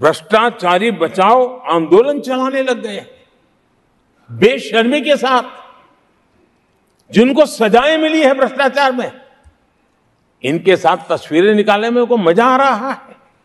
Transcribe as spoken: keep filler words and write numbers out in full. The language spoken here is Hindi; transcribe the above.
भ्रष्टाचारी बचाओ आंदोलन चलाने लग गए बेशर्मी के साथ। जिनको सजाएं मिली है भ्रष्टाचार में, इनके साथ तस्वीरें निकालने में उनको मजा आ रहा है।